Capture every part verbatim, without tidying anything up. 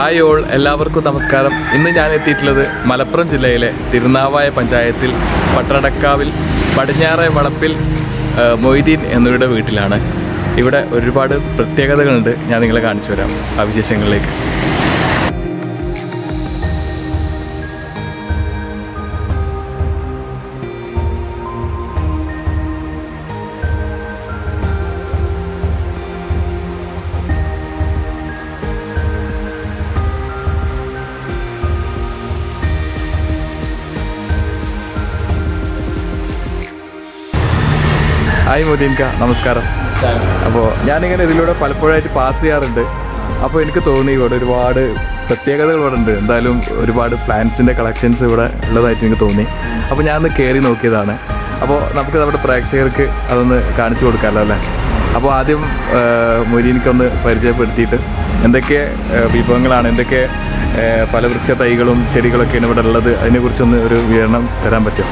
Hi all, എല്ലാവർക്കും നമസ്കാരം. ഇന്ന് ഞാൻ എത്തിയിട്ടുള്ളത് മലപ്പുറം ജില്ലയിലെ തിരുനാവായ പഞ്ചായത്തിൽ പട്ടണക്കാവിൽ പടിഞ്ഞാറെ വളപ്പിൽ മൊയ്തീൻ എന്നിവരുടെ വീട്ടിലാണ്. ഇവിടെ ഒരുപാട് പ്രത്യേകതകളുണ്ട്. ഞാൻ നിങ്ങളെ കാണിച്ചു തരാം ആ വിശേഷങ്ങളിലേക്ക്. ഹായ് മുദീൻക, നമസ്കാരം. അപ്പോൾ ഞാനിങ്ങനെ ഇതിലൂടെ പലപ്പോഴായിട്ട് പാസ് ചെയ്യാറുണ്ട്. അപ്പോൾ എനിക്ക് തോന്നി ഇവിടെ ഒരുപാട് പ്രത്യേകതകൾ ഇവിടെ ഉണ്ട്. എന്തായാലും ഒരുപാട് പ്ലാന്റ്സിൻ്റെ കളക്ഷൻസ് ഇവിടെ ഉള്ളതായിട്ട് എനിക്ക് തോന്നി. അപ്പോൾ ഞാനൊന്ന് കയറി നോക്കിയതാണ്. അപ്പോൾ നമുക്ക് നമ്മുടെ പ്രേക്ഷകർക്ക് അതൊന്ന് കാണിച്ചു കൊടുക്കാമല്ലോ അല്ലേ? അപ്പോൾ ആദ്യം മുദീൻക്കൊന്ന് പരിചയപ്പെടുത്തിയിട്ട് എന്തൊക്കെ വിഭവങ്ങളാണ്, എന്തൊക്കെ പല വൃക്ഷ തൈകളും ചെടികളൊക്കെയാണ് ഇവിടെ ഉള്ളത്, അതിനെക്കുറിച്ചൊന്ന് ഒരു വിവരണം തരാൻ പറ്റും?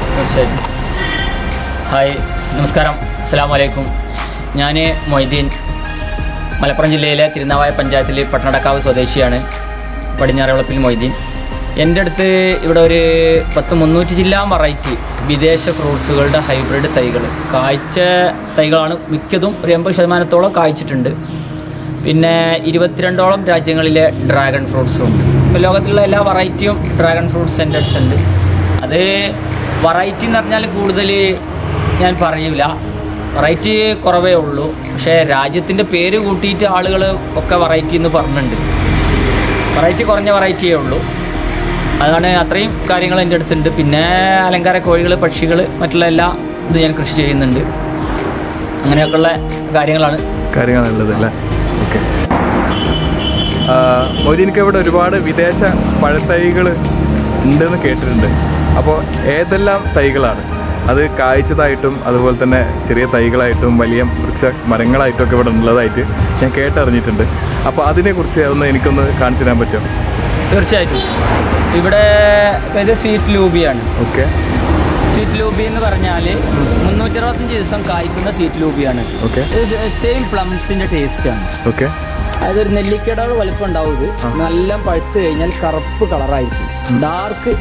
ഹായ്, നമസ്കാരം, അസ്സലാമു അലൈക്കും. ഞാൻ മൊയ്തീൻ, മലപ്പുറം ജില്ലയിലെ തിരുനാവായ പഞ്ചായത്തിലെ പട്ടണക്കാവ് സ്വദേശിയാണ്. പടിഞ്ഞാറ് വളപ്പിൽ മൊയ്തീൻ. എൻ്റെ അടുത്ത് ഇവിടെ ഒരു പത്ത് മുന്നൂറ്റി ജില്ലാ വെറൈറ്റി വിദേശ ഫ്രൂട്ട്സുകളുടെ ഹൈബ്രിഡ് തൈകൾ, കായ്ച്ച തൈകളാണ് മിക്കതും. ഒരു എൺപത് ശതമാനത്തോളം കായ്ച്ചിട്ടുണ്ട്. പിന്നെ ഇരുപത്തിരണ്ടോളം രാജ്യങ്ങളിലെ ഡ്രാഗൺ ഫ്രൂട്ട്സും ഉണ്ട്. ഇപ്പോൾ ലോകത്തിലുള്ള എല്ലാ വെറൈറ്റിയും ഡ്രാഗൺ ഫ്രൂട്ട്സ് എൻ്റെ അടുത്തുണ്ട്. അത് വെറൈറ്റി എന്ന് പറഞ്ഞാൽ കൂടുതൽ ഞാൻ പറയില്ല, വെറൈറ്റി കുറവേ ഉള്ളൂ. പക്ഷേ രാജ്യത്തിൻ്റെ പേര് കൂട്ടിയിട്ട് ആളുകൾ ഒക്കെ വെറൈറ്റി എന്ന് പറഞ്ഞിട്ടുണ്ട്. വെറൈറ്റി കുറഞ്ഞ വെറൈറ്റിയേ ഉള്ളൂ. അതാണ് അത്രയും കാര്യങ്ങൾ എൻ്റെ അടുത്തുണ്ട്. പിന്നെ അലങ്കാര കോഴികൾ, പക്ഷികൾ, മറ്റുള്ള എല്ലാ ഇതും ഞാൻ കൃഷി ചെയ്യുന്നുണ്ട്. അങ്ങനെയൊക്കെയുള്ള കാര്യങ്ങളാണ് കാര്യങ്ങളുള്ളത് അല്ലേ? ഓക്കെ. മൊയ്തീൻക്ക് ഇവിടെ ഒരുപാട് വിദേശ പഴത്തൈകൾ ഉണ്ടെന്ന് കേട്ടിട്ടുണ്ട്. അപ്പോൾ ഏതെല്ലാം തൈകളാണ്? അത് കായ്ച്ചതായിട്ടും അതുപോലെ തന്നെ ചെറിയ തൈകളായിട്ടും വലിയ വൃക്ഷ മരങ്ങളായിട്ടും ഒക്കെ ഇവിടെ ഉള്ളതായിട്ട് ഞാൻ കേട്ടറിഞ്ഞിട്ടുണ്ട്. അപ്പോൾ അതിനെക്കുറിച്ച് ഒന്ന് എനിക്കൊന്ന് കാണിച്ചു തരാൻ പറ്റുമോ? തീർച്ചയായിട്ടും. ഇവിടെ ഇത് സ്വീറ്റ് ലൂബിയാണ്. ഓക്കെ. സ്വീറ്റ് ലൂബി എന്ന് പറഞ്ഞാൽ മുന്നൂറ്റി അറുപത്തഞ്ച് ദിവസം കായ്ക്കുന്ന സ്വീറ്റ് ലൂബിയാണ്. ഓക്കെ. സെയിം പ്ലംസിൻ്റെ ടേസ്റ്റാണ്. ഓക്കെ. അതൊരു നെല്ലിക്കട വലുപ്പം ഉണ്ടാവും. ഇത് നല്ല പഴുത്ത് കഴിഞ്ഞാൽ കറുപ്പ് കളറായിരിക്കും, ഡാർക്ക്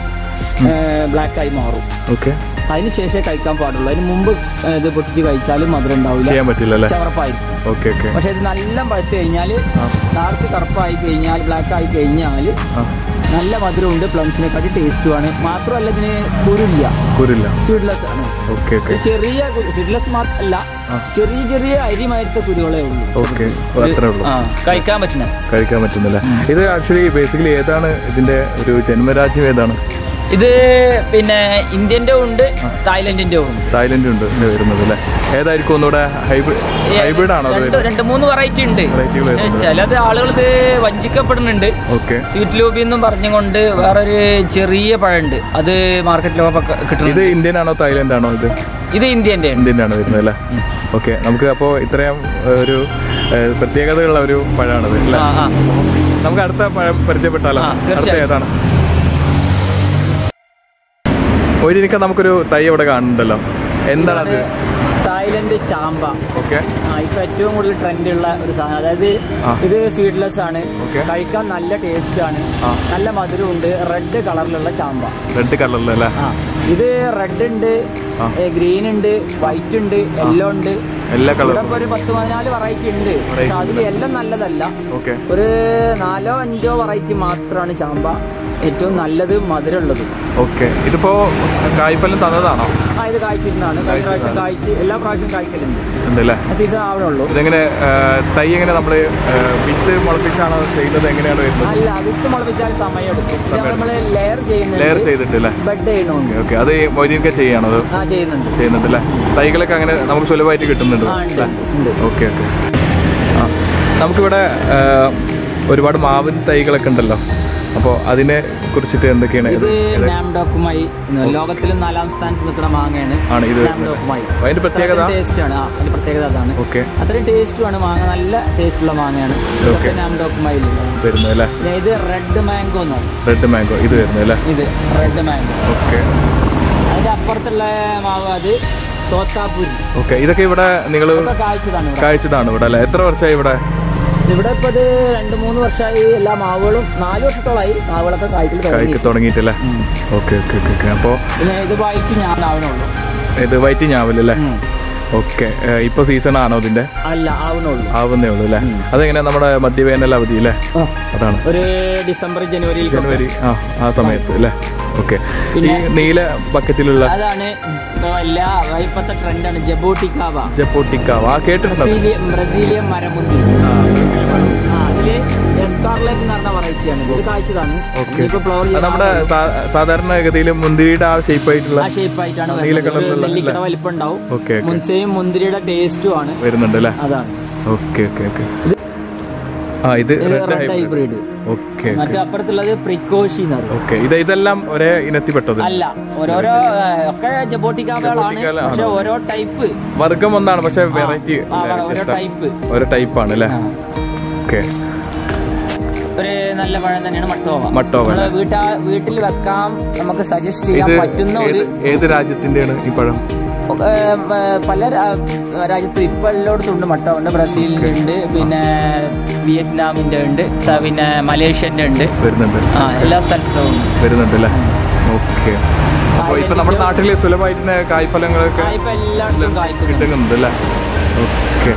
ബ്ലാക്കായി മാറും. ഓക്കെ. അതിന് ശേഷമേ കഴിക്കാൻ പാടുള്ളൂ. അതിന് മുമ്പ് ഇത് പൊട്ടിച്ച് കഴിച്ചാലും മധുരം ഉണ്ടാവില്ല, ചവർപ്പായിരിക്കും. പക്ഷെ ഇത് നല്ല പഴുത്ത് കഴിഞ്ഞാൽ ഡാർക്ക് കറുപ്പായി കഴിഞ്ഞാൽ ബ്ലാക്ക് ആയി കഴിഞ്ഞാൽ നല്ല മധുരം ഉണ്ട്. പ്ലംസിനെക്കാട്ടി ടേസ്റ്റുമാണ്. മാത്രമല്ല ഇതിന് കുരുല്ല, സീഡ്ലെസ് ആണ്. ചെറിയ സീഡ്ലെസ് മാത്രമല്ല, ചെറിയ ചെറിയ അരിമാരത്തെ കുരുകളേ ഉള്ളൂ. കഴിക്കാൻ പറ്റുന്ന കഴിക്കാൻ പറ്റുന്നില്ല. ഇത് ആക്ച്വലി ബേസിക്കലി ഏതാണ് ഇതിന്റെ ഒരു ജന്മരാജ്യം? ഏതാണ് ഇത്? പിന്നെ ഇന്ത്യൻ്റെ ഉണ്ട്, തായ്ലൻഡിൻ്റെ ഉണ്ട്. തായ്ലൻഡ് ഉണ്ട് വരുന്നത് അല്ലേ? ഏതായിരിക്കും ഒന്നുകൂടെ ഹൈബ്രിഡ് ആണോ? രണ്ട് മൂന്ന് വെറൈറ്റി ഉണ്ട്. ചിലത് ആളുകൾ ഇത് വഞ്ചിക്കപ്പെടുന്നുണ്ട്. ഓക്കെ. സ്വീറ്റ് ലൂബി എന്നും പറഞ്ഞുകൊണ്ട് വേറൊരു ചെറിയ പഴമുണ്ട്, അത് മാർക്കറ്റിലൊക്കെ കിട്ടും. ഇത് ഇന്ത്യൻ ആണോ തായ്ലൻഡ് ആണോ? ഇത് ഇത് ഇന്ത്യൻ്റെ ഇന്ത്യൻ ആണ് വരുന്നത് അല്ലേ? ഓക്കെ. നമുക്ക് അപ്പോൾ ഇത്രയും ഒരു പ്രത്യേകതയുള്ള ഒരു പഴമാണത്. നമുക്ക് അടുത്ത പഴം പരിചയപ്പെട്ടാലോ? ഏതാണ്? ഒരിക്ക നമുക്കൊരു തൈ ഇവിടെ കാണുന്നുണ്ടല്ലോ, എന്താണ്? തായ്ലൻഡ് ചാമ്പ. ഓക്കെ. ഇപ്പൊ ഏറ്റവും കൂടുതൽ ട്രെൻഡ് ഉള്ള ഒരു സാധനം. അതായത് ഇത് സ്വീറ്റ്ലെസ് ആണ്, കഴിക്കാൻ നല്ല ടേസ്റ്റ് ആണ്, നല്ല മധുരമുണ്ട്. റെഡ് കളറിലുള്ള ചാമ്പ. റെഡ് കളറിലല്ലേ? ഇത് റെഡ് ഉണ്ട്, ഗ്രീൻ ഉണ്ട്, വൈറ്റ് ഉണ്ട്, യെല്ലോ ഉണ്ട്. ഒരു പത്ത് പതിനാല് വെറൈറ്റി ഉണ്ട്. അതിൽ എല്ലാം നല്ലതല്ല. ഒരു നാലോ അഞ്ചോ വെറൈറ്റി മാത്രമാണ് ചാമ്പ ഏറ്റവും നല്ലത്, മധുരമുള്ളത്. ഓക്കെ. ഇതിപ്പോ കായ്പെല്ലാം തന്നതാണോ? ആ, ഇത് കായ്ച്ചിരുന്നാണ്. കഴിഞ്ഞ പ്രാവശ്യം കായ്ച്ച് എല്ലാ പ്രാവശ്യം കായ്ക്കലുണ്ട്. സീസൺ ആവണുള്ളൂ. ഇതെങ്ങനെ തൈ എങ്ങനെ നമ്മള് വിത്ത് മുളപ്പിച്ചാണോ ചെയ്യുന്നത്? എങ്ങനെയാണ് വരുന്നത്? അല്ല, വിത്ത് മുളപ്പിച്ചാൽ സമയം എടുക്കും. നമ്മള് ലെയർ ചെയ്യുന്നത്, ലെയർ ചെയ്തിട്ടില്ലേ? ബെഡ് ചെയ്യണോണ്ട്. ഓക്കെ. അത് മൊയ്തീൻക്ക് ചെയ്യാണോ? ആ, ചെയ്യുന്നുണ്ട്. ചെയ്യുന്നുണ്ട് അല്ലേ? തൈകളൊക്കെ അങ്ങനെ നമുക്ക് സുലഭമായിട്ട് കിട്ടുന്നുണ്ട്. ഓക്കെ. ഓക്കെ. ആ, നമുക്കിവിടെ ഒരുപാട് മാവിൻ തൈകളൊക്കെ ഉണ്ടല്ലോ, അപ്പോൾ അതിനെ കുറിച്ചിട്ട് എന്തൊക്കെയാണ്? ഇത് നാംഡോക്കുമായി ലോകത്തിൽ നാലാം സ്ഥാനത്ത് നിൽക്കുന്ന മാങ്ങയാണ്. അതിന്റെ പ്രത്യേകത അതിന്റെ പ്രത്യേകത അതാണ്. ഓക്കെ. അത്രയും ടേസ്റ്റുമാണ് മാങ്ങ, നല്ല ടേസ്റ്റുള്ള മാങ്ങയാണ് നാംഡോക്കുമായി വരുന്നത് അല്ലേ? ഇത് റെഡ് മാംഗോ എന്നാണ്. റെഡ് മാംഗോ ഇത് വരുന്നത് അല്ലേ? ഇത് റെഡ് മാംഗോ. ഓക്കെ. അതിന്റെ അപ്പുറത്തുള്ള മാവ് അത് തോത്താപുരി. ഓക്കെ. ഇതൊക്കെ ഇവിടെ നിങ്ങൾ കാഴ്ചതാണ് കാഴ്ചതാണ് ഇവിടെ അല്ലേ? എത്ര വർഷമായി ഇവിടെ? ഇവിടെ ഇപ്പോൾ ഒരു രണ്ട് മൂന്ന് വർഷമായി എല്ലാ മാവുകളും നാല് വർഷത്തോളമായി മാവുകളൊക്കെ കായ്ക്കൽ തുടങ്ങിയിട്ടില്ല. Okay okay okay. അപ്പോൾ ഇത് വൈറ്റ് ഞാനാവണുള്ളൂ, ഇത് വൈറ്റ് ഞാവല്ലേ? ഓക്കെ. ഇപ്പൊ സീസൺ ആണോ ഇതിന്റെ? അല്ല, ആവുന്നുള്ളൂ. ആവുന്നേ ഉള്ളൂ അല്ലേ? അതെങ്ങനെയാ നമ്മുടെ മധ്യവേനൽ അവധി അല്ലേ? അതാണ് ഒരു ഡിസംബർ ജനുവരി ജനുവരി ആ ആ സമയത്ത് അല്ലേ? ഓക്കെ. ഈ നീല ബക്കറ്റിലുള്ള അതാണ് എല്ലാ ഇപ്പത്തെ ട്രെൻഡാണ് ജബോട്ടിക്കാവ. ജബോട്ടിക്കാവ കേട്ടിട്ടുണ്ട്. ബ്രസീലിയൻ മരമുന്തി നമ്മുടെ സാധാരണഗതിയിൽ മുന്തിരിയുടെ ആ ഷേപ്പ് ആയിട്ടുള്ള നീല കളറിലുള്ള വലിപ്പുണ്ടാവും. മുന്തിരിയുടെ ടേസ്റ്റും ആണ് വരുന്നുണ്ട് അല്ലേ? അതാണ്. Okay okay okay. ആ ഇത് റെഡ് ഹൈബ്രിഡ്. ഓക്കെ. മറ്റേ അപ്പുറത്തുള്ളത് പ്രിക്കോഷി എന്ന് പറയും. ഓക്കെ. ഇത് ഇതെല്ലാം ഒരേ ഇനത്തിൽപ്പെട്ടത് അല്ല, ഓരോരോ ഒക്കെ ജബോട്ടിക്കാവകളാണ്. പക്ഷേ ഓരോ ടൈപ്പ് വർഗ്ഗം ഒന്നാണ്, പക്ഷേ വെറൈറ്റി ഓരോ ടൈപ്പ് ഓരോ ടൈപ്പ് ആണ് അല്ലേ? ഓക്കെ. ഒരു നല്ല പഴം തന്നെയാണ് മട്ടോവ. മട്ടോവ വീട്ടിൽ വെക്കാം, നമുക്ക് സജസ്റ്റ് ചെയ്യാൻ പറ്റുന്ന ഒരു. ഏത് രാജ്യത്തിന്റെയാണ് ഈ പഴം? പല രാജ്യത്തും ഇപ്പൊ എല്ലായിടത്തും ഉണ്ട് മട്ടോവ ഉണ്ട്. ബ്രസീലിന്റെ ഉണ്ട്, പിന്നെ വിയറ്റ്നാമിന്റെ ഉണ്ട്, പിന്നെ മലേഷ്യന്റെ ഉണ്ട്. വരുന്നുണ്ട് എല്ലാ സ്ഥലത്തും വരുന്നുണ്ട് അല്ലേ? ഓക്കെ. ഇപ്പൊ നമ്മുടെ നാട്ടില് സുലഭമായിട്ട് കായ്ഫലങ്ങളൊക്കെ കിട്ടുന്നുണ്ട് അല്ലേ? ഓക്കെ.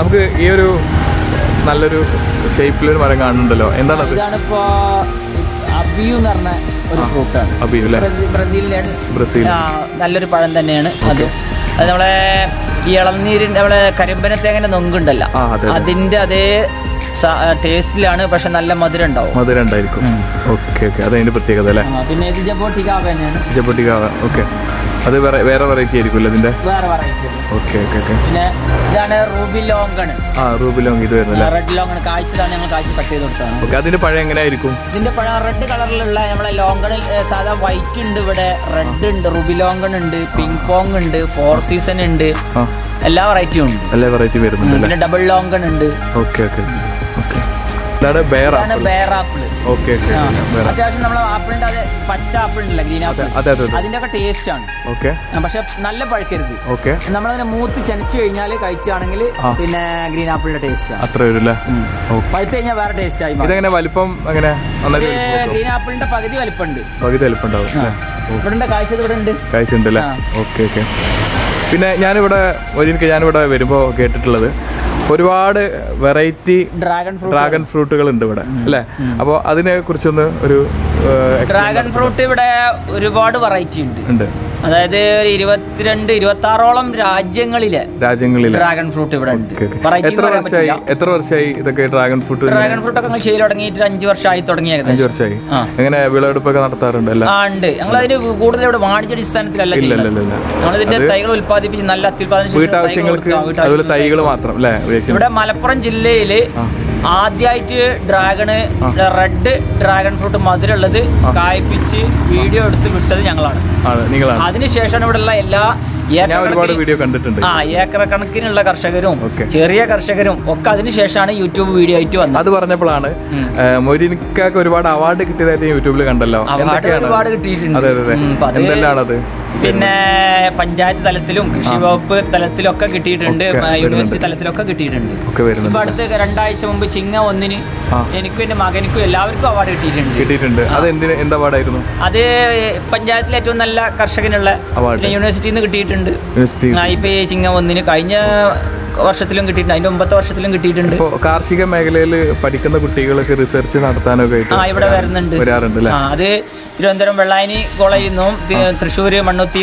നമുക്ക് ഈ ഒരു നല്ലൊരു ഷേപ്പിലൊരു മരം കാണുന്നുണ്ടല്ലോ, എന്താണ് അത്? ഇതാണിപ്പോ അബിയു എന്ന് പറഞ്ഞ ഒരു ഫ്രൂട്ടാണ്. അബിയു ബ്രസീലിലാണ്. ബ്രസീൽ നല്ലൊരു പഴം തന്നെയാണ് അത്. അത് നമ്മളെ ഇളനീരിന്റെ നമ്മളെ കരിമ്പനത്തേങ്ങനെ നൊങ്കുണ്ടല്ലോ, അതിന്റെ അതേ ടേസ്റ്റിലാണ്, പക്ഷെ നല്ല മധുരം ഉണ്ടാവും. മധുരം ഉണ്ടായിരിക്കും. Okay okay. അതതിന്റെ പ്രത്യേകത അല്ലേ? പിന്നെ ഇത് ജബോട്ടിക്കാവ തന്നെയാണ്. ജബോട്ടിക്കാവ. ഓക്കെ. അത് വേറെ വേറെ വെറൈറ്റി ആയിരിക്കും ഇതിന്റെ. Okay okay okay. പിന്നെ ഇതാണ് റൂബി ലോങ്കൺ. ആ റൂബി ലോങ് ഇത് വരുന്നില്ല. റെഡ് ലോങ്കൺ കായ്ച്ചതാണ്, ഞങ്ങൾ കായ്ച്ച് കട്ട് ചെയ്ത് കൊടുത്താണ്. ഓക്കെ. അതിന്റെ പഴം എങ്ങനെയായിരിക്കും? ഇതിന്റെ പഴം റെഡ് കളറിലുള്ള നമ്മളെ ലോങ്കണിൽ സാധാ വൈറ്റ് ഉണ്ട്, ഇവിടെ റെഡ് ഉണ്ട്, റൂബി ലോങ്കൺ ഉണ്ട്, പിങ് പോങ് ഉണ്ട്, ഫോർ സീസൺ ഉണ്ട്, എല്ലാ വെറൈറ്റിയും ഉണ്ട്. എല്ലാ വെറൈറ്റി വരുന്നുണ്ട്. പിന്നെ ഡബിൾ ലോങ്കൺ ഉണ്ട്. Okay okay okay. അത്യാവശ്യം നമ്മൾ ആപ്പിളിന്റെ അത് പച്ച ആപ്പിൾ ഉണ്ടല്ലോ, ഗ്രീൻ ആപ്പിൾ, അതിന്റെ ഒക്കെ ടേസ്റ്റ് ആണ്. ഓക്കെ. പക്ഷെ നല്ല പഴുക്കരുത്. ഓക്കെ. നമ്മളതിനെ മൂത്ത് ചെനച്ചു കഴിഞ്ഞാൽ കഴിച്ചാണെങ്കിൽ പിന്നെ ഗ്രീൻ ആപ്പിളിന്റെ ടേസ്റ്റ് അത്ര വരില്ല. പഴുത്ത് കഴിഞ്ഞാൽ വേറെ ടേസ്റ്റ് ആയി. ഗ്രീൻ ആപ്പിളിന്റെ പകുതി വലിപ്പുണ്ട്. പകുതി വലിപ്പുണ്ടാവും. ഇവിടെ കാഴ്ചത് ഇവിടെ ഉണ്ട്. കാഴ്ച ഉണ്ടല്ലേ? Okay okay. പിന്നെ ഞാനിവിടെ ഒരിക്കൽ ഞാനിവിടെ വരുമ്പോൾ കേട്ടിട്ടുള്ളത് ഒരുപാട് വെറൈറ്റി ഡ്രാഗൺ ഡ്രാഗൺ ഫ്രൂട്ടുകൾ ഉണ്ട് ഇവിടെ അല്ലേ? അപ്പോൾ അതിനെ കുറിച്ചൊന്ന് ഒരു ഡ്രാഗൺ ഫ്രൂട്ട് ഇവിടെ ഒരുപാട് വെറൈറ്റി ഉണ്ട്. അതായത് ഒരു ഇരുപത്തിരണ്ട് ഇരുപത്തി ആറോളം രാജ്യങ്ങളിലെ രാജ്യങ്ങളിലെ ഡ്രാഗൺ ഫ്രൂട്ട് ഇവിടെ ഉണ്ട്. എത്ര വർഷമായി ഇതൊക്കെ ഡ്രാഗൺ ഫ്രൂട്ട്? ഡ്രാഗൺ ഫ്രൂട്ട് ഒക്കെ ചെയ്ത് തുടങ്ങിയിട്ട് അഞ്ചു വർഷമായി തുടങ്ങി. അഞ്ചു വർഷമായി. അങ്ങനെ വിളവെടുപ്പൊക്കെ നടത്താറുണ്ടല്ലോ? ആ ഉണ്ട്. ഞങ്ങൾ അതിന് കൂടുതൽ ഇവിടെ വാണിജ്യാടിസ്ഥാനത്തിലല്ല, ഞങ്ങളിതിന്റെ തൈകൾ ഉൽപ്പാദിപ്പിച്ച് നല്ല അത്യുൽപാദന തൈകൾ മാത്രം അല്ലേ? ഇവിടെ മലപ്പുറം ജില്ലയില് ആദ്യമായിട്ട് ഡ്രാഗണ് റെഡ് ഡ്രാഗൺ ഫ്രൂട്ട് മധുരമുള്ളത് കായ്പിച്ച് വീഡിയോ എടുത്ത് വിട്ടത് ഞങ്ങളാണ്. അതിനുശേഷമാണ് ഇവിടെയുള്ള എല്ലാ ആ ഏക്കറക്കണക്കിനുള്ള കർഷകരും ചെറിയ കർഷകരും ഒക്കെ അതിനുശേഷമാണ് യൂട്യൂബ് വീഡിയോ ആയിട്ട് വന്നത്. അത് പറഞ്ഞപ്പോഴാണ് മൊരിനിക്കൊക്കെ ഒരുപാട് അവാർഡ് കിട്ടിയതായിട്ട് യൂട്യൂബിൽ കണ്ടല്ലോ. അവാർഡ് ഒരുപാട് കിട്ടിയിട്ടുണ്ട്. പിന്നെ പഞ്ചായത്ത് തലത്തിലും കൃഷി വകുപ്പ് തലത്തിലും ഒക്കെ കിട്ടിയിട്ടുണ്ട്, യൂണിവേഴ്സിറ്റി തലത്തിലൊക്കെ കിട്ടിയിട്ടുണ്ട്. ഇപ്പൊ അടുത്ത് രണ്ടാഴ്ച മുമ്പ് ചിങ്ങ ഒന്നിന് എനിക്കും എന്റെ മകനിക്കും എല്ലാവർക്കും അവാർഡ് കിട്ടിയിട്ടുണ്ട്. കിട്ടിയിട്ടുണ്ട്. അത് എന്ത് അവാർഡായിരുന്നു? അത് പഞ്ചായത്തിലെ ഏറ്റവും നല്ല കർഷകനുള്ള അവാർഡ് യൂണിവേഴ്സിറ്റിയിൽ നിന്ന് കിട്ടിയിട്ടുണ്ട്. ഇപ്പൊ ചിങ്ങ ഒന്നിന് കഴിഞ്ഞ വർഷത്തിലും കിട്ടിയിട്ടുണ്ട്, അതിന്റെ ഒമ്പത്തെ വർഷത്തിലും കിട്ടിയിട്ടുണ്ട്. കാർഷിക മേഖലയിൽ പഠിക്കുന്ന കുട്ടികളൊക്കെ റിസർച്ച് നടത്താനൊക്കെ ഇവിടെ വരുന്നുണ്ട്. അത് തിരുവനന്തപുരം വെള്ളായണി കോളേജിൽ നിന്നും തൃശ്ശൂർ മണ്ണുത്തി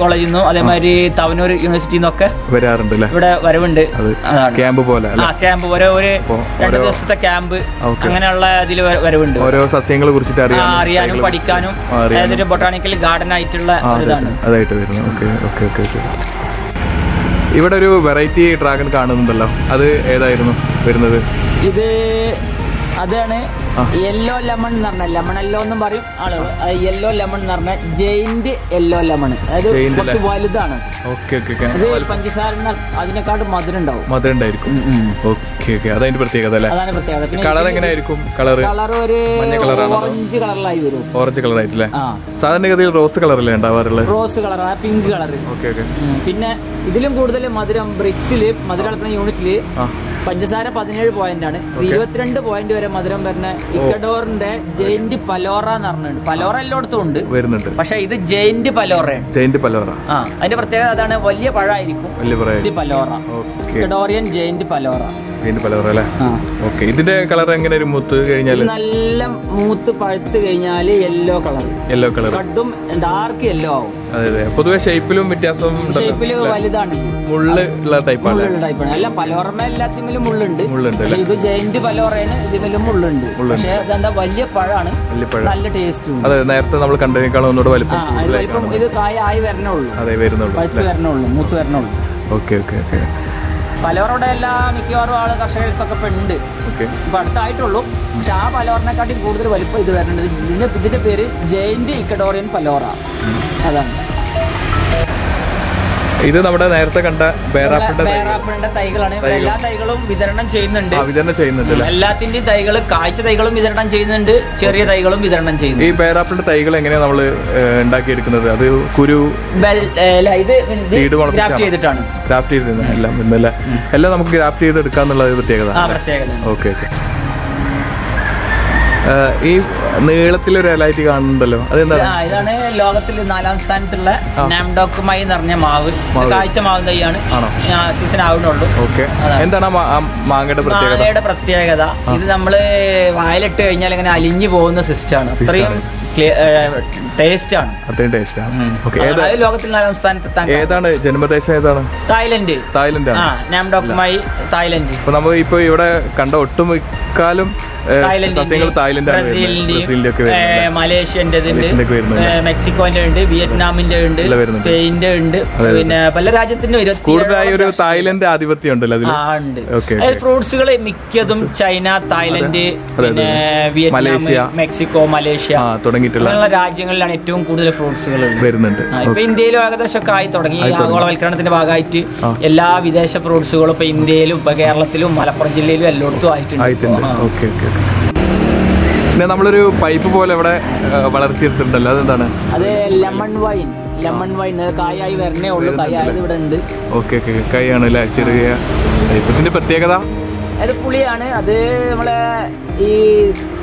കോളേജിൽ നിന്നും അതേമാതിരി തവനൂർ യൂണിവേഴ്സിറ്റിയിൽ നിന്നൊക്കെ വരാറുണ്ട്. ഇവിടെ വരവുണ്ട്. ക്യാമ്പ് പോലെ ക്യാമ്പ് ഓരോ ഒരു രണ്ടു ദിവസത്തെ ക്യാമ്പ് അങ്ങനെയുള്ള ഇതിൽ വരവുണ്ട്. ഓരോ സസ്യങ്ങളെ കുറിച്ചിട്ട് അറിയാനും പഠിക്കാനും അതായത് ബൊട്ടാണിക്കൽ ഗാർഡൻ ആയിട്ടുള്ള ഇതാണ്. ഇവിടെ ഒരു വെറൈറ്റി ഡ്രാഗൺ കാണുന്നുണ്ടല്ലോ, അത് ഏതായിരുന്നു വരുന്നത്? ഇത് അതാണ് യെല്ലോ ലെമൺ എന്ന് പറഞ്ഞ ലെമണല്ലോ എന്നും പറയും ആളുകൾ. യെല്ലോ ലെമൺ എന്ന് പറഞ്ഞാൽ ജയിന്റ് യെല്ലോ ലെമൺ, അതായത് കുറച്ച് വലുതാണ്. പഞ്ചസാര അതിനെക്കാട്ട് മധുരം ഉണ്ടാവും, മധുരം ഉണ്ടായിരിക്കും. അതാണ് പ്രത്യേകത. കളർ ഒരു ഓറഞ്ച് കളറിലായി വരും, ഓറഞ്ച് കളർ ആയിട്ടില്ലേ? സാധാരണഗതിയിൽ റോസ് കളറല്ലേ ഉണ്ടാവാറുള്ളത്, റോസ് കളർ, പിങ്ക് കളർ. പിന്നെ ഇതിലും കൂടുതൽ മധുരം ബ്രിക്സില് മധുര കളക്കുന്ന യൂണിറ്റില് പഞ്ചസാര പതിനേഴ് പോയിന്റ് ആണ്. ഇരുപത്തിരണ്ട് പോയിന്റ് വരെ മധുരം വരുന്ന ഇക്കഡോറിന്റെ ജയിന്റ് പലോറ എന്ന് പറഞ്ഞിട്ടുണ്ട്. പലോറ എല്ലായിടത്തും ഉണ്ട് വരുന്നുണ്ട്, പക്ഷെ ഇത് ജയിന്റ് പലോറയാണ്. ജയിന്റ് പലോറ ആ അതിന്റെ പ്രത്യേകത അതാണ്, വലിയ പഴമായിരിക്കും. വലിയ പലോറ, ഇക്കഡോറിയൻ ജയിന്റ് പലോറ. ഇതിന്റെ കളർ എങ്ങനെ നല്ല മൂത്ത് പഴുത്ത് കഴിഞ്ഞാല് യെല്ലോ കളർ, യെല്ലോ കളർ, റെഡും ഡാർക്ക് യെല്ലോ ആവും. പൊതുവെ ഷേപ്പിലും വ്യത്യാസം, ഷേപ്പില് വലുതാണ്, മുള്ള് ടൈപ്പാണ്. അല്ല പലോറമേ എല്ലാത്തിലും മുള്ളുണ്ട്, ഇത് ജയിന്റ് പലോറയാണ്, ഇതിലും മുള്ളുണ്ട്. പക്ഷെ ഇതെന്താ വലിയ പഴമാണ്, നല്ല ടേസ്റ്റും. അതെ, നേരത്തെ നമ്മൾ കണ്ടതിനേക്കാളും ഒന്നുകൂടെ വലിപ്പം. ഇത് കായ ആയി വരണേ ഉള്ളൂ, പഴുത്ത് വരണേ ഉള്ളൂ, മൂത്ത് വരണേ ഉള്ളൂ. ഓക്കെ ഓക്കെ ഓക്കെ പലോറയുടെ എല്ലാ മിക്കവാറും ആള് കർഷകർക്കൊക്കെ ഇപ്പം ഉണ്ട്, ഇപ്പം അടുത്തായിട്ടുള്ളൂ. പക്ഷെ ആ പലോറിനെക്കാട്ടിയും കൂടുതൽ വലിപ്പം ഇത് വരേണ്ടത്. ഇതിന്റെ ഇതിന്റെ പേര് ജയിന്റ് ഇക്കഡോറിയൻ പലോറ. അതാണ് ഇത് നമ്മുടെ നേരത്തെ കണ്ട ബേറാപ്പിളിന്റെ തൈകളാണ്. എല്ലാ തൈകളും വിതരണം ചെയ്യുന്നുണ്ട്, വിതരണം ചെയ്യുന്നുണ്ട്. എല്ലാത്തിന്റെയും തൈകൾ, കാഴ്ച തൈകളും വിതരണം ചെയ്യുന്നുണ്ട്, ചെറിയ തൈകളും വിതരണം ചെയ്യുന്നുണ്ട്. ഈ ബേറാപ്പിളിന്റെ തൈകൾ എങ്ങനെയാണ് നമ്മൾ ഉണ്ടാക്കിയെടുക്കുന്നത്? അത് കുരു ഇത് ഗ്രാഫ്റ്റ് ചെയ്തിട്ടാണ്, ഗ്രാഫ്റ്റ് ചെയ്തിരുന്നത്. എല്ലാം ഇന്നല്ല എല്ലാം നമുക്ക് ഗ്രാഫ്റ്റ് ചെയ്തെടുക്കാന്നുള്ള പ്രത്യേകത. ഓക്കെ ഓക്കെ ഈ നീളത്തിലൊരു ഇലയായിട്ട് കാണുന്നുണ്ടല്ലോ, അതെന്താണ്? ഇതാണ് ലോകത്തിൽ നാലാം സ്ഥാനത്തുള്ള നാംഡോക്കുമായി നിറഞ്ഞ മാവ്. കാഴ്ച മാവ് തൈയാണ്, സീസൺ ആവുന്നുള്ളൂ. എന്താണ് മാങ്ങയുടെ മാങ്ങയുടെ പ്രത്യേകത? ഇത് നമ്മള് വായിലിട്ട് കഴിഞ്ഞാൽ ഇങ്ങനെ അലിഞ്ഞു പോകുന്ന സിസ്റ്റാണ്, അത്രയും ടേസ്റ്റ് ആണ്, അത്രയും ടേസ്റ്റ് ആണ്. ലോകത്തിൽ നാലാം സ്ഥാനത്ത്. ഏതാണ് ജന്മദേശം? ഏതാണ്? തായ്ലൻഡ്. തായ്ലൻഡ് ആണ് നാംഡോക്കുമായി, തായ്ലൻഡ്. ഇപ്പൊ നമ്മൾ ഇപ്പൊ ഇവിടെ കണ്ട ഒട്ടുമിക്കാലും മലേഷ്യന്റെ മെക്സിക്കോന്റെ ഉണ്ട്, വിയറ്റ്നാമിന്റെ ഉണ്ട്, സ്പെയിന്റെ ഉണ്ട്, പിന്നെ പല രാജ്യത്തിന്റെ കൂടുതലായി ഒരു തായ്ലൻഡ് ആധിപത്യം ഉണ്ടല്ലോ. ഫ്രൂട്ട്സുകൾ മിക്കതും ചൈന, തായ്ലൻഡ്, പിന്നെ വിയറ്റ്നാം, മെക്സിക്കോ, മലേഷ്യ തുടങ്ങിയിട്ടുള്ള രാജ്യങ്ങളിലാണ് ഏറ്റവും കൂടുതൽ ഫ്രൂട്ട്സുകൾ വരുന്നുണ്ട്. ഇപ്പൊ ഇന്ത്യയിലും ഏകദേശം ഒക്കെ ആയി തുടങ്ങി. ആഗോളവൽക്കരണത്തിന്റെ ഭാഗമായിട്ട് എല്ലാ വിദേശ ഫ്രൂട്ട്സുകളും ഇപ്പൊ ഇന്ത്യയിലും ഇപ്പൊ കേരളത്തിലും മലപ്പുറം ജില്ലയിലും എല്ലായിടത്തും ആയിട്ടുണ്ട്. പിന്നെ നമ്മളൊരു പൈപ്പ് പോലെ ഇവിടെ വളർത്തിയെടുത്തിട്ടുണ്ടല്ലോ, അതെന്താണ്? അത് ലെമൺ വൈൻ. ലെമൺ വൈൻ കായായി വരണേ ഉള്ളൂ, കായായത് ഇവിടെ ഉണ്ട്. ഓക്കെ ഓക്കെ കായാണ് അല്ലേ? ചെറിയ പൈപ്പത്തിന്റെ പ്രത്യേകത അത് പുളിയാണ്. അത് നമ്മളെ ഈ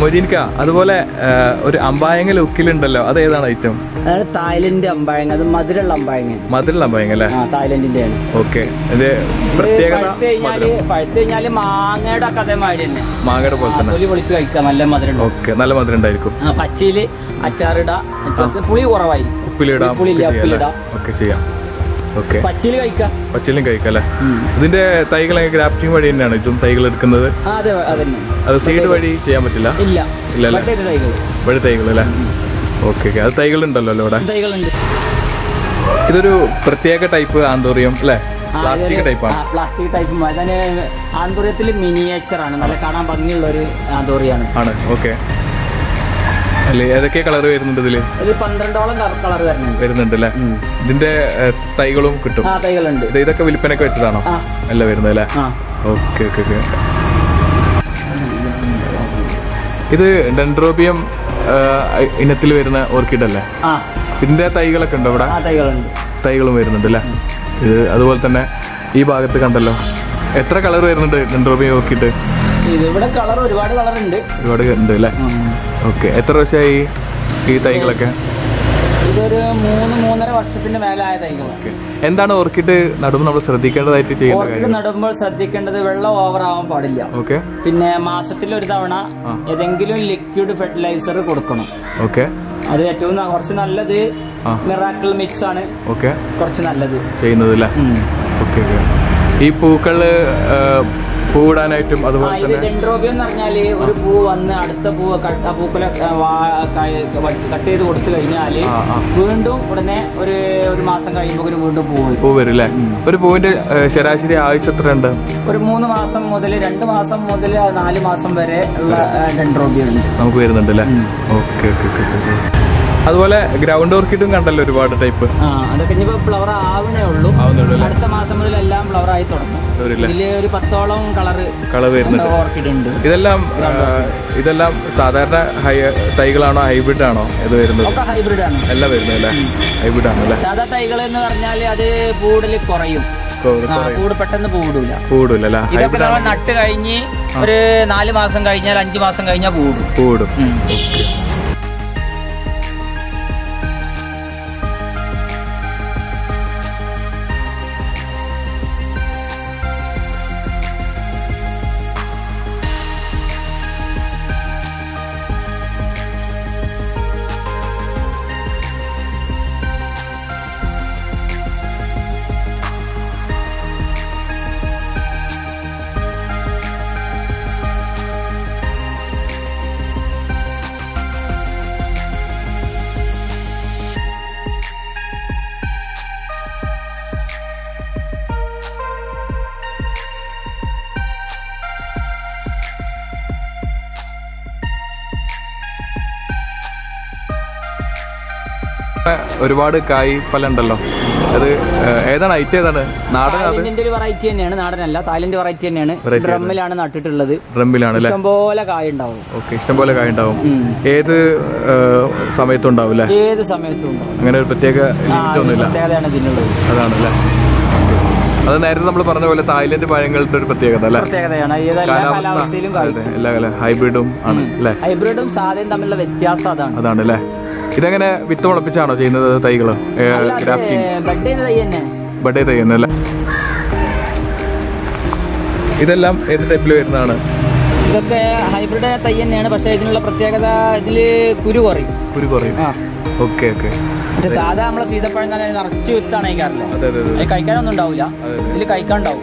മൊജീൻക, അതുപോലെ ഒരു അമ്പായങ്ങ ലുക്കിലുണ്ടല്ലോ, അത് ഏതാണ് ഐറ്റം? അതാണ് തായ്ലൻഡ് അമ്പായങ്ങ. അത് മധുരമുള്ള അമ്പായങ്ങ, മധുരമുള്ള അമ്പായങ്ങ അല്ലേ? തായ്ലൻഡിന്റെയാണ്. ഓക്കെ, ഇത് പ്രത്യേകത പഴുത്തു കഴിഞ്ഞാല് മാങ്ങയുടെ ഒക്കെ അതേമാതിരി തന്നെ, മാങ്ങയുടെ പോലെ തന്നെ തൊലി പൊളിച്ച് കഴിക്കാം. നല്ല മധുരം. ഓക്കെ, നല്ല മധുരം ഉണ്ടായിരിക്കും. പച്ചയില് അച്ചാറിടാം, പുളി കുറവായി ഉപ്പിലിടാം, ഉപ്പിലിടാം ഒക്കെ ചെയ്യാം. പച്ചിലും കഴിക്കാം അല്ലെ? ഇതിന്റെ തൈകളൊക്കെ ഗ്രാഫ്റ്റിംഗ് വഴി തന്നെയാണ് ഇതും തൈകൾ എടുക്കുന്നത്? അത് സീഡ് വഴി ചെയ്യാൻ പറ്റില്ല, വഴി തൈകൾ അല്ലെ? ഓക്കെ ഓക്കെ അത് തൈകളുണ്ടല്ലോ ഇവിടെ. ഇതൊരു പ്രത്യേക ടൈപ്പ് ആന്തോറിയം അല്ലെ? പ്ലാസ്റ്റിക് ടൈപ്പാണ്, പ്ലാസ്റ്റിക് ടൈപ്പ്. അതിന് ആന്തോറിയത്തിൽ മിനിയേച്ചറാണ്, നല്ല കാണാൻ ഭംഗിയുള്ള ഒരു ആന്തോറിയാണ് ആണ്. ഓക്കെ, ഏതൊക്കെ കളർ വരുന്നുണ്ട് ഇതില്? ഒരു പന്ത്രണ്ടോളം കളർ വരുന്നുണ്ട് അല്ലേ? ഇതിന്റെ തൈകളും കിട്ടും, തൈകളുണ്ട്. ഇതൊക്കെ വിൽപ്പനക്ക് വെച്ചതാണോ അല്ല വരുന്നത് അല്ലേ? ഓക്കെ ഓക്കെ ഓക്കെ ഇത് ഡെൻഡ്രോബിയം ഇനത്തിൽ വരുന്ന ഓർക്കിഡ് അല്ലേ? ഇതിന്റെ തൈകളൊക്കെ ഉണ്ടോ ഇവിടെ? തൈകളും വരുന്നുണ്ട് അല്ലേ? ഇത് അതുപോലെ തന്നെ ഈ ഭാഗത്ത് കണ്ടല്ലോ, എത്ര കളർ വരുന്നുണ്ട് ഡെൻഡ്രോബിയം ഓർക്കിഡ്? ഇവിടെ കളർ ഒരുപാട് കളർ ഉണ്ട്, ഒരുപാട് ഉണ്ട് അല്ലേ? ഓക്കെ, എത്ര വർഷമായി ഈ തൈകളൊക്കെ? ഇതൊരു മൂന്ന് മൂന്നര വർഷത്തിന്റെ മേലായ തൈകൾ. എന്താണ് ഓർക്കിഡ് നടുമ്പോൾ നമ്മൾ ശ്രദ്ധിക്കേണ്ടതായിട്ട് ചെയ്യുന്നത്? ഓർക്കിഡ് നടുമ്പോൾ ശ്രദ്ധിക്കേണ്ടത് വെള്ളം ഓവർ ആവാൻ പാടില്ല. ഓക്കെ, പിന്നെ മാസത്തിൽ ഒരു തവണ ഏതെങ്കിലും ലിക്വിഡ് ഫെർട്ടിലൈസർ കൊടുക്കണം. ഓക്കെ, അത് ഏറ്റവും കുറച്ച് നല്ലത് മിറാക്കിൾ മിക്സ് ആണ്. ഓക്കെ, കുറച്ച് നല്ലത് ചെയ്യുന്നത്. ഈ പൂക്കള് പൂവിടാനായിട്ടും അതുപോലെ തന്നെ ഡെൻഡ്രോബിയം എന്ന് പറഞ്ഞാൽ ഒരു പൂ വന്ന് അടുത്ത പൂ പൂക്കളെ കട്ട് ചെയ്ത് കൊടുത്തു കഴിഞ്ഞാൽ വീണ്ടും ഉടനെ ഒരു ഒരു മാസം കഴിയുമ്പോൾ വീണ്ടും പൂ പൂ വരും അല്ലേ? ഒരു പൂവിന്റെ ശരാശരി ആയുസ് എത്രയുണ്ട്? ഒരു മൂന്ന് മാസം മുതൽ രണ്ട് മാസം മുതൽ നാല് മാസം വരെ ഉള്ള ഡെൻഡ്രോബിയം നമുക്ക് വരുന്നുണ്ട് അല്ലേ? Okay okay okay. അതുപോലെ ഗ്രൗണ്ട് ഓർക്കിഡും കണ്ടല്ലോ ഒരുപാട് ടൈപ്പ്. അതൊക്കെ ഇനിയിപ്പോ ഫ്ലവർ ആവണേ ഉള്ളൂ. അടുത്ത മാസം മുതൽ എല്ലാം ഫ്ലവർ ആയി തുടങ്ങും. ഇതില് ഒരു പത്തോളം കളറ് കളർ വരുന്നുണ്ട് ഓർക്കിഡ് ഉണ്ട്. ഇതെല്ലാം ഇതെല്ലാം സാധാരണ തൈകളാണോ ഹൈബ്രിഡ് ആണോ ഇത് വരുന്നത്? ഹൈബ്രിഡ് ആണ് എല്ലാം വരുന്നത് അല്ലേ? ഹൈബ്രിഡ് ആണ് അല്ലേ? സാധാ തൈകൾ എന്ന് പറഞ്ഞാല് അത് കൂടുതൽ കുറയും, കൂട് പെട്ടെന്ന് പൂവിടില്ല പൂവിടില്ല അല്ലേ? ഇതൊക്കെ നമ്മൾ നട്ട് കഴിഞ്ഞ് ഒരു നാല് മാസം കഴിഞ്ഞാൽ അഞ്ചു മാസം കഴിഞ്ഞാൽ പൂവിടും പൂവിടും. ഒരുപാട് കായ് ഫലം ഉണ്ടല്ലോ. അത് ഏതാണ് ഐറ്റം? ഏതാണ് നാടൻ വെറൈറ്റി തന്നെയാണ്? നാടനല്ല, തായ്ലൻഡ് വെറൈറ്റി തന്നെയാണ്. ഡ്രമ്മിലാണ് നട്ടിട്ടുള്ളത്. ഡ്രമ്മിലാണ് ഇഷ്ടംപോലെ കായ ഉണ്ടാവും. ഓക്കെ, ഇഷ്ടംപോലെ കായ ഉണ്ടാവും. ഏത് സമയത്തും ഉണ്ടാവില്ല, ഏത് സമയത്തും. അങ്ങനെ ഒരു പ്രത്യേക ലിമിറ്റ് ഒന്നുമില്ല. അതാണല്ലേ? അത് നേരത്തെ നമ്മൾ പറഞ്ഞ പോലെ തായ്ലൻഡ് പഴങ്ങളുടെ ഒരു പ്രത്യേകത അല്ലേ? പ്രത്യേകതയാണ്. എല്ലാ ഹൈബ്രിഡും ആണ് അല്ലേ? ഹൈബ്രിഡും സാധനം തമ്മിലുള്ള വ്യത്യാസം അതാണ്. അതാണ് അല്ലേ? ഇതെങ്ങനെ വിത്ത് മുളപ്പിച്ചാണോ ചെയ്യുന്നത് തൈകള്? ബഡ് തൈ തന്നെ അല്ലേ? ഇതെല്ലാം ഏത് ടൈപ്പിൽ വരുന്നതാണ്? ഇതൊക്കെ ഹൈബ്രിഡ് തൈ തന്നെയാണ്. പക്ഷെ ഇതിനുള്ള പ്രത്യേകത ഇതില് കുരു കുറയും. കുരു കുറയും. Okay okay. സാധാ നമ്മളെ സീതപ്പഴം നിറച്ച് വിത്താണ് കഴിക്കാറില്ല. കഴിക്കാനൊന്നും ഉണ്ടാവില്ല, ഇതില് കഴിക്കാണ്ടാവും.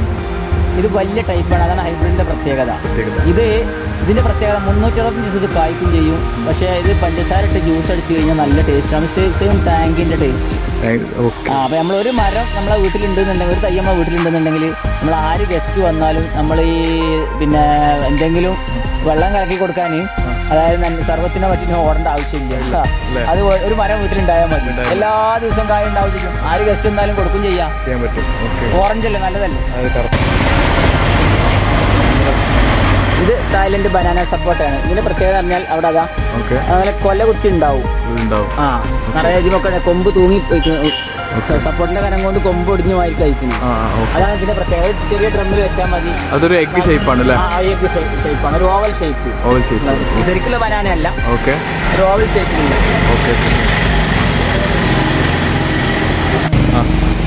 ഇത് വലിയ ടൈപ്പാണ്. അതാണ് ഹൈബ്രിഡിന്റെ പ്രത്യേകത. ഇത് ഇതിന്റെ പ്രത്യേകത മുന്നൂറ്റി അറുപത്തഞ്ച് ദിവസം ഇത് കായ്ക്കും ചെയ്യും. പക്ഷേ ഇത് പഞ്ചസാര ഇട്ട് ജ്യൂസ് അടിച്ചു കഴിഞ്ഞാൽ നല്ല ടേസ്റ്റാണ്. സെയിം ടാങ്കിന്റെ ടേസ്റ്റ്. ആ അപ്പൊ നമ്മളൊരു മരം നമ്മളെ വീട്ടിലുണ്ടെന്നുണ്ടെങ്കിൽ, ഒരു തൈ നമ്മളെ വീട്ടിലുണ്ടെന്നുണ്ടെങ്കിൽ, നമ്മൾ ആര് ഗസ്റ്റ് വന്നാലും നമ്മൾ ഈ പിന്നെ എന്തെങ്കിലും വെള്ളം കലക്കി കൊടുക്കാൻ, അതായത് സർവത്തിനോ മറ്റിനോ ഓടേണ്ട ആവശ്യമില്ല. അത് ഒരു മരം വീട്ടിലുണ്ടായാൽ മതി. എല്ലാ ദിവസവും കായ ഉണ്ടാവും. ആര് ഗസ്റ്റ് വന്നാലും കൊടുക്കും ചെയ്യാം. ഓറഞ്ചല്ലേ? നല്ലതല്ലേ? ഇത് തായ്ലൻഡ് ബനാന സപ്പോർട്ടാണ്. ഇതിന്റെ പ്രത്യേകത പറഞ്ഞാൽ അവിടെ അതാ അങ്ങനെ കൊല കുത്തി ഉണ്ടാവും. ആ നിറയെ ഇതിമൊക്കെ കൊമ്പ് തൂങ്ങി സപ്പോർട്ടിന്റെ കനം കൊണ്ട് കൊമ്പ് ഒടിഞ്ഞു വായി കഴിക്കുന്നു. അതാണ് ഇതിന്റെ പ്രത്യേകത. ചെറിയ ഡ്രമ്മിൽ വെച്ചാൽ മതി. അതൊരു എഗ് ഷേപ്പാണ്. ഒരു ഓവൽ ഷേപ്പ്. ശരിക്കുള്ള ബനാന അല്ല, ഒരു ഓവൽ ഷേപ്പില്ല.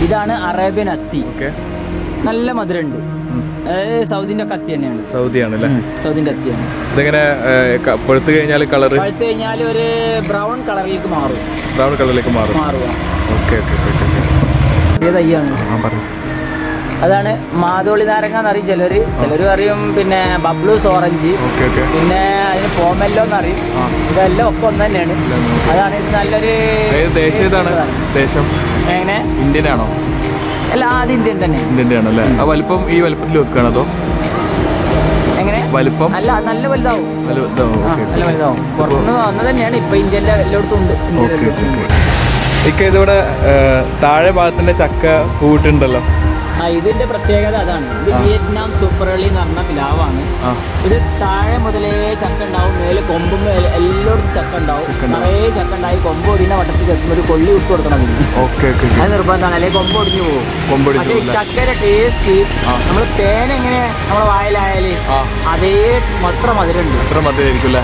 ഇതാണ് അറേബ്യൻ അത്തി. നല്ല മധുരമുണ്ട്. സൗദിന്റെ കത്തി തന്നെയാണ്. സൗദിയാണ് അല്ലേ? സൗദിന്റെ കത്തിയാണ്. ഇതെങ്ങനെ പഴുത്തു കഴിഞ്ഞാൽ കളർ പഴുത്തു കഴിഞ്ഞാൽ ഒരു ബ്രൗൺ കളറിലേക്ക് മാറും. ബ്രൗൺ കളറിലേക്ക് മാറും. അതാണ് മാതോളി നാരങ്ങ എന്നറിയും ചിലര്. ചിലര് അറിയും. പിന്നെ ബബ്ലൂസ് ഓറഞ്ച്, പിന്നെ അതിന് പോമെല്ലോ എന്നറിയും. ഇതെല്ലാം ഒക്കെ ഒന്ന് തന്നെയാണ്. അതാണ് ഇത് നല്ലൊരു എങ്ങനെ ഇന്ത്യൻ ആണോ? അല്ല, അത് ഇന്ത്യൻ തന്നെ. ഇന്ത്യൻ്റെ ആണല്ലേ? ആ വലിപ്പം ഈ വലിപ്പത്തിൽ വെക്കുകയാണ് അതോ എങ്ങനെ? വലിപ്പം അല്ല, നല്ല വലുതാവും. നല്ല വലുതാവും നല്ല വലുതാവും പുറത്തുനിന്ന് വന്നത് തന്നെയാണ്. ഇപ്പൊ ഇന്ത്യൻ്റെ എല്ലായിടത്തും ഉണ്ട്. ഇപ്പം ഇതിവിടെ താഴെ ഭാഗത്തിന്റെ ചക്ക പൂവിട്ടുണ്ടല്ലോ. ആ ഇതിന്റെ പ്രത്യേകത അതാണ്. ഇത് വിയറ്റ്നാം സൂപ്പർ എളി എന്ന് പറഞ്ഞ പ്ലാവാണ്. ഇത് താഴെ മുതലേ ചക്ക ഉണ്ടാവും. മേലെ കൊമ്പും എല്ലായിടത്തും ചക്ക ഉണ്ടാവും. നിറയെ ചക്ക ഉണ്ടായി കൊമ്പ് ഒടിയുന്ന വട്ടത്തിൽ എത്തുമ്പോൾ ഒരു കൊള്ളി വിട്ട് കൊടുക്കണം. അത് നിർബന്ധമാണ്, അല്ലെങ്കിൽ കൊമ്പ് ഒടിഞ്ഞു പോകും. ചക്കയുടെ ടേസ്റ്റ് നമ്മൾ തേൻ എങ്ങനെ നമ്മളെ വായിലായാല് അതേ അത്ര മധുരമുണ്ട്. അത്ര മധുരമായിരിക്കും.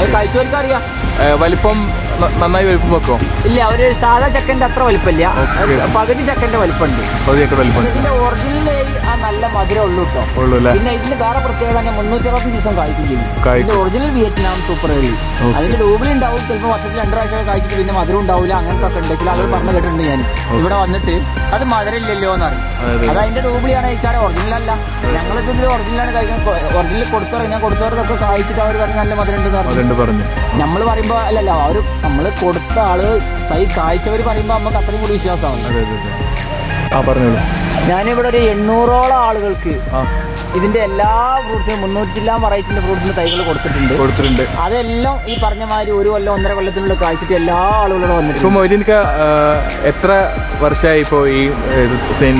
അത് കഴിച്ചവർക്കറിയാം. വലിപ്പം നന്നായി വലിപ്പം വെക്കോ? ഇല്ല, ഒരു സാധാ ചക്കന്റെ അത്ര വലിപ്പമില്ല, പകുതി ചക്കന്റെ വലിപ്പമുണ്ട്. ഇതിന്റെ ഒറിജിനൽ ആ നല്ല മധുരം ഉള്ളൂ കേട്ടോ. പിന്നെ ഇതിന് വേറെ പ്രത്യേകത മുന്നൂറ്റി അറുപത്തി ദിവസം കായ്ക്കും. ഒറിജിനൽ വിയറ്റ്നാം സൂപ്പർ വെള്ളി അതിന്റെ രൂപയിലുണ്ടാവും. ചിലപ്പോൾ വർഷത്തിൽ രണ്ടു പ്രാവശ്യം കായ്ച്ചിട്ട് പിന്നെ മധുരം ഉണ്ടാവില്ല. അങ്ങനത്തെ ഒക്കെ ഉണ്ടെങ്കിൽ അവർ പറഞ്ഞു കേട്ടിട്ടുണ്ട്. ഞാൻ ഇവിടെ വന്നിട്ട് അത് മധുരം ഇല്ലല്ലോ എന്നറിയും. അത് അതിന്റെ രൂപയിലാണ് കഴിക്കാറ്, ഒറിജിനൽ അല്ല. ഞങ്ങളിപ്പോ ഇതിൽ ഒറിജിനലാണ് കഴിക്കുന്നത്. ഒറിജിനൽ കൊടുത്തവർ ഞാൻ കൊടുത്തവർക്കൊക്കെ കായ്ച്ചിട്ട് അവർ പറഞ്ഞ് നല്ല മധുരം ഉണ്ട് പറഞ്ഞു. നമ്മൾ പറയുമ്പോ അല്ലല്ലോ, അവര് നമ്മള് കൊടുത്ത ആള് കൈ കാഴ്ചവര് പറയുമ്പോ നമുക്ക് അത്രയും കൂടി വിശ്വാസമാണ്. ഞാനിവിടെ ഒരു എണ്ണൂറോളം ആളുകൾക്ക് ഇതിന്റെ എല്ലാ ഫ്രൂട്ട്സിനും മുന്നൂറ്റില്ലാം വെറൈറ്റിന്റെ ഫ്രൂട്ട്സിന്റെ തൈകൾ കൊടുത്തിട്ടുണ്ട് കൊടുത്തിട്ടുണ്ട് അതെല്ലാം ഈ പറഞ്ഞ മാതിരി ഒരു കൊല്ലം ഒന്നര കൊല്ലത്തിനുള്ള കാഴ്ചക്ക് എല്ലാ ആളുകളും വന്നിട്ടുണ്ട്. ഇപ്പൊ മൊയ്തീൻക്ക് എത്ര വർഷമായി ഇപ്പോ ഈ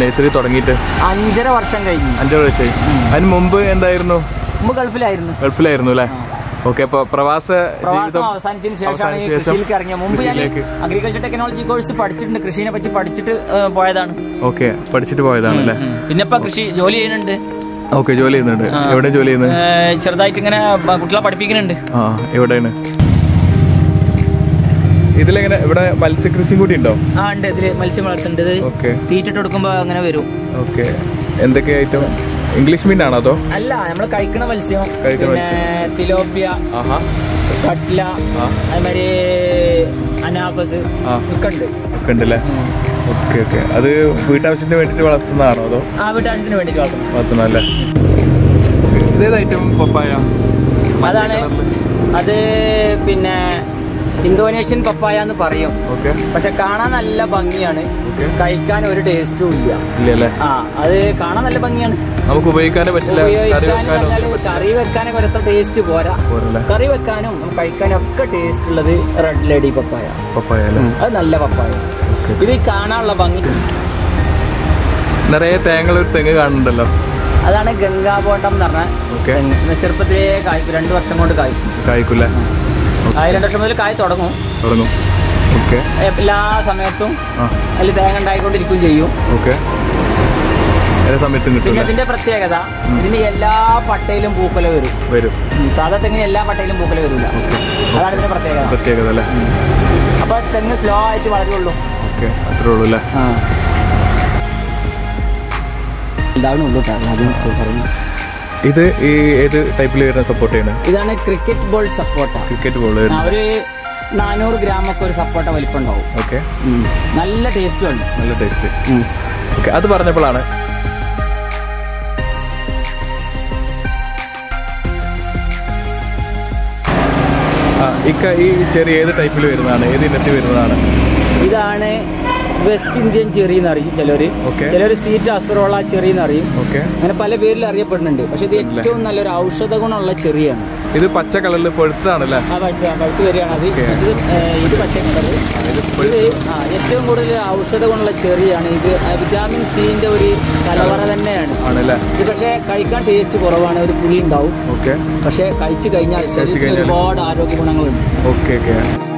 നഴ്സറി തുടങ്ങിയിട്ട്? അഞ്ചര വർഷം കഴിഞ്ഞു. അഞ്ചര വർഷമായി. അതിന് മുമ്പ് എന്തായിരുന്നു? മുമ്പ് ഗൾഫിലായിരുന്നു. ഗൾഫിലായിരുന്നു അല്ലേ? ഓക്കെ. അപ്പൊ പ്രവാസ പ്രവാസം അവസാനിച്ചതിന് ശേഷമാണ് ഈ കൃഷിയിലേക്ക് ഇറങ്ങിയത്. മുമ്പ് ഞാൻ അഗ്രികൾച്ചർ ടെക്നോളജി കോഴ്സ് പഠിച്ചിട്ടുണ്ട്, കൃഷിയെ പറ്റി പഠിച്ചിട്ട് പോയതാണ്. ഓക്കെ, പഠിച്ചിട്ട് പോയതാണ് അല്ലേ? പിന്നെ ഇപ്പൊ കൃഷി ജോലി ചെയ്യുന്നുണ്ട്. ഓക്കെ, ജോലി ചെയ്യുന്നുണ്ട്. എവിടെ ജോലി ചെയ്യുന്നത്? ചെറുതായിട്ട് ഇങ്ങനെ കുട്ടികളെ പഠിപ്പിക്കുന്നുണ്ട്. ആ, എവിടെയാണ്? ഇതിലെങ്ങനെ ഇവിടെ മത്സ്യകൃഷിയും കൂടി ഉണ്ടോ? ആ ഉണ്ട്, ഇതില് മത്സ്യം വളർത്തുന്നുണ്ട്. തീറ്റിട്ട് കൊടുക്കുമ്പോ അങ്ങനെ വരും. ഓക്കെ, എന്തൊക്കെ ഐറ്റം? ഇംഗ്ലീഷ് മീൻ ആണോ അതോ? അല്ല, നമ്മള് കഴിക്കണ മത്സ്യം. പിന്നെ തിലോപ്പിയ, കട്ട്ല, അതുമാതിരി അനാഫസ് ഒക്കെ ഉണ്ട്. ഒക്കെ ഉണ്ടല്ലേ? Okay okay. അത് വീട്ടാവശ്യത്തിന് വേണ്ടിട്ട് വളർത്തുന്നതാണോ അതോ? ആ, വീട്ടാവശ്യത്തിന് വേണ്ടിട്ട് വളർത്തുന്നല്ലേ? ഇതേത് ഐറ്റം? പപ്പായ. അതാണ് അത്. പിന്നെ ഇന്തോനേഷ്യൻ പപ്പായ എന്ന് പറയും. പക്ഷെ കാണാൻ നല്ല ഭംഗിയാണ്, കഴിക്കാൻ ഒരു ടേസ്റ്റും ഇല്ല. ആ, അത് കാണാൻ നല്ല ഭംഗിയാണ്, നമുക്ക് ഉപയോഗിക്കാനേ പറ്റില്ല. കറി വെക്കാനൊക്കെ ഒരത്ര ടേസ്റ്റ് പോരാ. കറി വെക്കാനും കഴിക്കാനും ഒക്കെ ടേസ്റ്റ് ഉള്ളത് റെഡ് ലേഡി പപ്പായ. പപ്പായ അത് നല്ല പപ്പായ. ഇത് കാണാനുള്ള ഭംഗി. നിറയെ തേങ്ങ ഒരു തെങ്ങ് കാണുന്നുണ്ടല്ലോ. അതാണ് ഗംഗാബോട്ടം എന്ന് പറഞ്ഞാൽ ചെറുപ്പത്തിലേ കായ്ക്കും. രണ്ടു വർഷം കൊണ്ട് കായ്ക്കും. കായ്ക്കൂല രണ്ടു വർഷം മുതൽ കായ് തുടങ്ങും. എല്ലാ സമയത്തും അതിൽ തേങ്ങ ഉണ്ടായിക്കൊണ്ടിരിക്കുകയും ചെയ്യും. പിന്നെ ഇതിന്റെ പ്രത്യേകത, ഇതിന് എല്ലാ പട്ടയിലും പൂക്കല വരും. വരും സാധാ തെങ്ങിന് എല്ലാ പട്ടയിലും പൂക്കല വരില്ല. അതാണ് ഇതിന്റെ പ്രത്യേകത. പ്രത്യേകത അല്ലേ? അപ്പൊ തെങ്ങ് സ്ലോ ആയിട്ട് വളരുള്ളൂ. അത്രേ ഉള്ളൂ അല്ലേ? ഉണ്ടാവണുള്ളൂ. ഇത് ഈ ഏത് ടൈപ്പിൽ വരുന്ന സപ്പോർട്ട് ചെയ്യണം? ഇതാണ് ക്രിക്കറ്റ് ബോൾ സപ്പോർട്ട. ക്രിക്കറ്റ് ബോൾ ഒരു നാനൂറ് ഗ്രാം ഒക്കെ ഒരു സപ്പോർട്ട വലിപ്പുണ്ടാവും. ഓക്കെ, നല്ല ടേസ്റ്റും ഉണ്ട്. നല്ല ടേസ്റ്റ്. അത് പറഞ്ഞപ്പോഴാണ് ഇക്ക ഈ ചെറിയ ഏത് ടൈപ്പിൽ വരുന്നതാണ്, ഏത് ഇനത്തിൽ വരുന്നതാണ്? ഇതാണ് വെസ്റ്റ് ഇന്ത്യൻ ചെറി എന്നറിയും ചിലര്. ചിലര് സീറ്റ് അസറോള ചെറി എന്നറിയും. അങ്ങനെ പല പേരിൽ അറിയപ്പെടുന്നുണ്ട്. പക്ഷെ ഇത് ഏറ്റവും നല്ലൊരു ഔഷധ ഗുണമുള്ള ചെറിയാണ്. ഇത് പച്ച കളറിൽ പഴുത്തതാണല്ലേ? ആ, പഴുത്ത പഴുത്ത് വരികയാണ് അത്. ഇത് ഇത് പച്ച കളറ്. ഇത് ആ ഏറ്റവും കൂടുതൽ ഔഷധ ഗുണമുള്ള ചെറിയാണ് ഇത്. വിറ്റാമിൻ സിന്റെ ഒരു കലവറ തന്നെയാണ്. ഇത് പക്ഷെ കഴിക്കാൻ ടേസ്റ്റ് കുറവാണ്, ഒരു പുളി ഉണ്ടാവും. പക്ഷെ കഴിച്ചു കഴിഞ്ഞാൽ ഒരുപാട് ആരോഗ്യ ഗുണങ്ങളുണ്ട്. Okay okay.